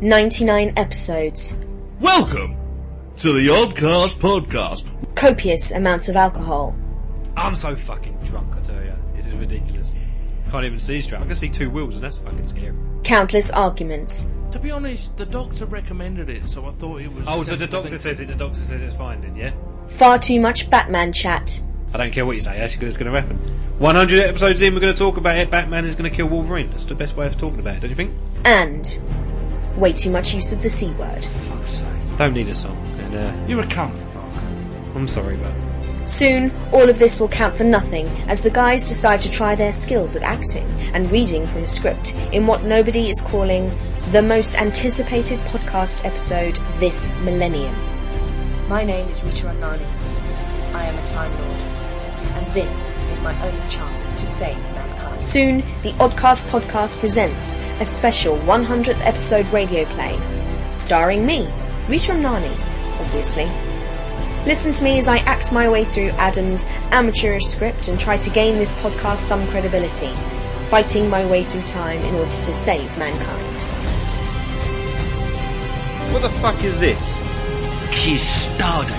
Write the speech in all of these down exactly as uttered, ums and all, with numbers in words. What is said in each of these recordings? ninety-nine episodes. Welcome to the Oddcast podcast. Copious amounts of alcohol. I'm so fucking drunk, I tell you. This is ridiculous. Can't even see straight. I can see two wheels and that's fucking scary. Countless arguments. To be honest, the doctor recommended it, so I thought it was... Oh, so the doctor says it, the doctor says it's fine then, yeah? Far too much Batman chat. I don't care what you say, that's going to happen. one hundred episodes in, we're going to talk about it. Batman is going to kill Wolverine. That's the best way of talking about it, don't you think? And way too much use of the C word. For fuck's sake. Don't need a song. And, uh, you're a cunt, Mark. I'm sorry, but... Soon, all of this will count for nothing as the guys decide to try their skills at acting and reading from a script in what nobody is calling the most anticipated podcast episode this millennium. My name is Rita Ramnani. I am a Time Lord. And this is my only chance to save mankind. Soon, the Oddcast podcast presents a special one hundredth episode radio play starring me, Rita Ramnani, obviously. Listen to me as I act my way through Adam's amateurish script and try to gain this podcast some credibility, fighting my way through time in order to save mankind. What the fuck is this? She's started.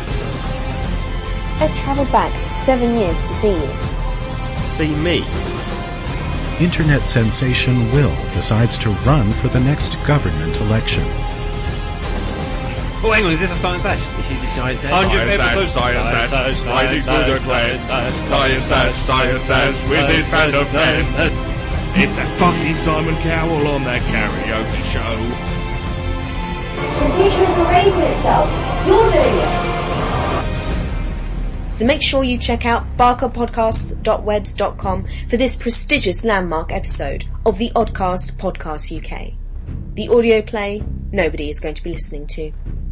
I've travelled back seven years to see you. See me? Internet sensation Will decides to run for the next government election. Oh, hang on, is this a science ash? This is a science ash. Science ash, science ash, riding through the plain. Science ash, science ash, with his band of men. It's that fucking Simon Cowell on that karaoke show. The computer is erasing itself. You're doing it. So make sure you check out barker podcasts dot webs dot com for this prestigious landmark episode of the Oddcast Podcast U K. The audio play nobody is going to be listening to.